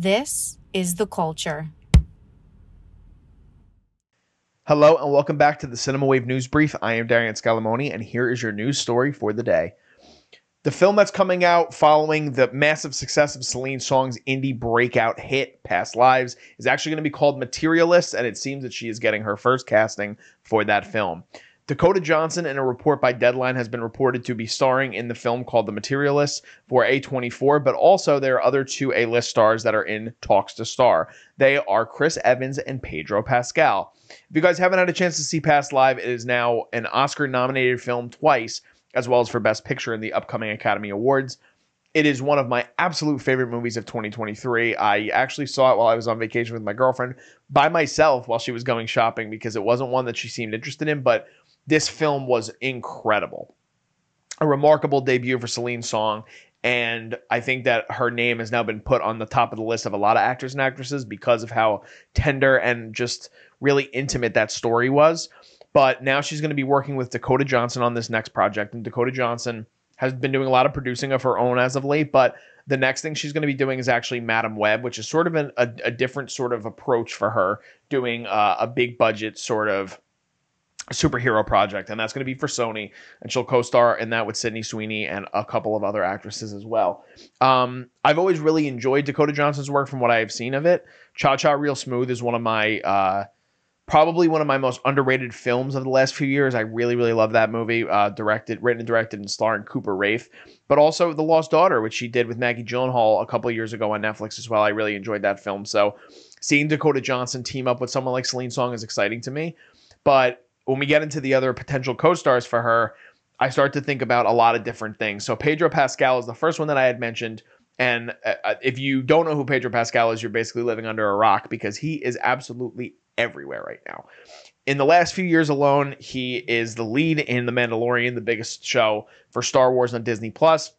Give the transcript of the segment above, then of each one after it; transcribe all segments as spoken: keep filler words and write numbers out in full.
This is The Culture. Hello and welcome back to the Cinema Wave News Brief. I am Darian Scalimoni and here is your news story for the day. The film that's coming out following the massive success of Celine Song's indie breakout hit, Past Lives, is actually going to be called Materialists, and it seems that she is getting her first casting for that film. Dakota Johnson, in a report by Deadline, has been reported to be starring in the film called The Materialists for A twenty-four, but also there are other two A-list stars that are in talks to star. They are Chris Evans and Pedro Pascal. If you guys haven't had a chance to see Past Lives, it is now an Oscar-nominated film twice, as well as for Best Picture in the upcoming Academy Awards. It is one of my absolute favorite movies of twenty twenty-three. I actually saw it while I was on vacation with my girlfriend by myself while she was going shopping because it wasn't one that she seemed interested in, but this film was incredible. A remarkable debut for Celine Song, and I think that her name has now been put on the top of the list of a lot of actors and actresses because of how tender and just really intimate that story was. But now she's going to be working with Dakota Johnson on this next project, and Dakota Johnson has been doing a lot of producing of her own as of late, but the next thing she's going to be doing is actually Madame Web, which is sort of an, a, a different sort of approach for her, doing uh, a big budget sort of superhero project, and that's going to be for Sony, and she'll co-star in that with Sydney Sweeney and a couple of other actresses as well. Um, I've always really enjoyed Dakota Johnson's work from what I've seen of it. Cha-Cha Real Smooth is one of my, uh, probably one of my most underrated films of the last few years. I really, really love that movie, uh, directed, written and directed and starring Cooper Raife, but also The Lost Daughter, which she did with Maggie Gyllenhaal a couple of years ago on Netflix as well. I really enjoyed that film, so seeing Dakota Johnson team up with someone like Celine Song is exciting to me, but when we get into the other potential co-stars for her, I start to think about a lot of different things. So Pedro Pascal is the first one that I had mentioned. And uh, if you don't know who Pedro Pascal is, you're basically living under a rock because he is absolutely everywhere right now. In the last few years alone, he is the lead in The Mandalorian, the biggest show for Star Wars on Disney Plus.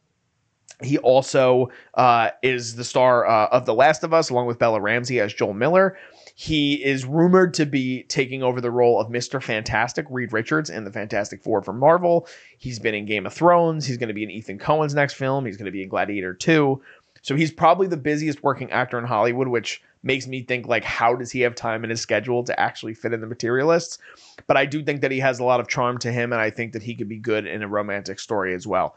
He also uh, is the star uh, of The Last of Us, along with Bella Ramsey as Joel Miller. He is rumored to be taking over the role of Mister Fantastic, Reed Richards, in the Fantastic Four from Marvel. He's been in Game of Thrones. He's going to be in Ethan Coen's next film. He's going to be in Gladiator two. So he's probably the busiest working actor in Hollywood, which makes me think, like, how does he have time in his schedule to actually fit in The Materialists? But I do think that he has a lot of charm to him, and I think that he could be good in a romantic story as well.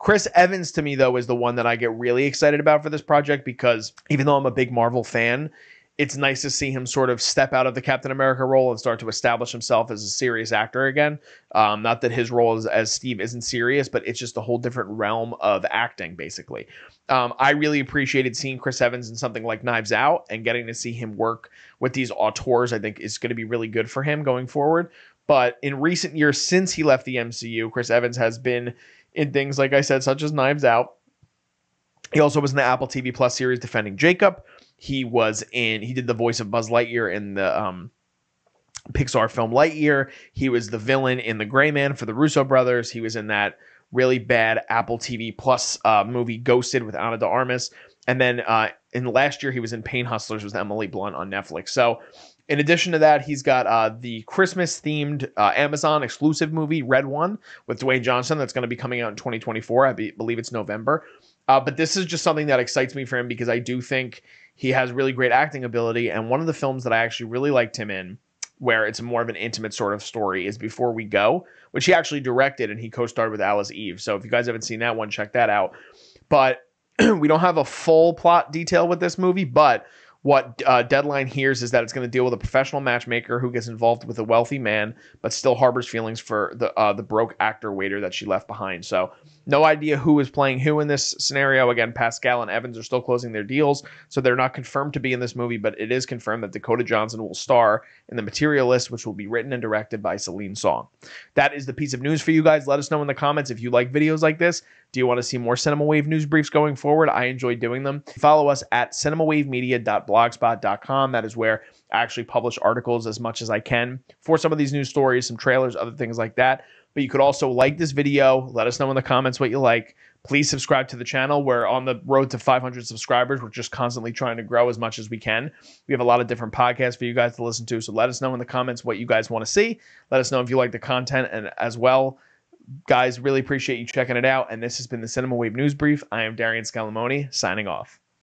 Chris Evans, to me, though, is the one that I get really excited about for this project because even though I'm a big Marvel fan, it's nice to see him sort of step out of the Captain America role and start to establish himself as a serious actor again. Um, not that his role as, as Steve isn't serious, but it's just a whole different realm of acting, basically. Um, I really appreciated seeing Chris Evans in something like Knives Out, and getting to see him work with these auteurs I think is going to be really good for him going forward. But in recent years, since he left the M C U, Chris Evans has been in things, like I said, such as Knives Out. He also was in the Apple T V Plus series Defending Jacob. He was in, he did the voice of Buzz Lightyear in the um, Pixar film Lightyear. He was the villain in The Gray Man for the Russo brothers. He was in that really bad Apple T V Plus uh, movie Ghosted with Ana de Armas. And then uh, in last year, he was in Pain Hustlers with Emily Blunt on Netflix. So in addition to that, he's got uh, the Christmas-themed uh, Amazon exclusive movie, Red One, with Dwayne Johnson that's going to be coming out in twenty twenty-four. I be, believe it's November. Uh, but this is just something that excites me for him because I do think he has really great acting ability. And one of the films that I actually really liked him in, where it's more of an intimate sort of story, is Before We Go, which he actually directed and he co-starred with Alice Eve. So if you guys haven't seen that one, check that out. But we don't have a full plot detail with this movie, but what uh, Deadline hears is that it's going to deal with a professional matchmaker who gets involved with a wealthy man, but still harbors feelings for the uh, the broke actor waiter that she left behind. So no idea who is playing who in this scenario. Again, Pascal and Evans are still closing their deals, so they're not confirmed to be in this movie, but it is confirmed that Dakota Johnson will star in The Materialist, which will be written and directed by Celine Song. That is the piece of news for you guys. Let us know in the comments if you like videos like this. Do you want to see more Cinema Wave news briefs going forward? I enjoy doing them. Follow us at cinema wave media dot blogspot dot com. That is where I actually publish articles as much as I can for some of these news stories, some trailers, other things like that. But you could also like this video. Let us know in the comments what you like. Please subscribe to the channel. We're on the road to five hundred subscribers. We're just constantly trying to grow as much as we can. We have a lot of different podcasts for you guys to listen to. So let us know in the comments what you guys want to see. Let us know if you like the content, and as well, guys, really appreciate you checking it out. And this has been the Cinema Wave News Brief. I am Darian Scalimoni, signing off.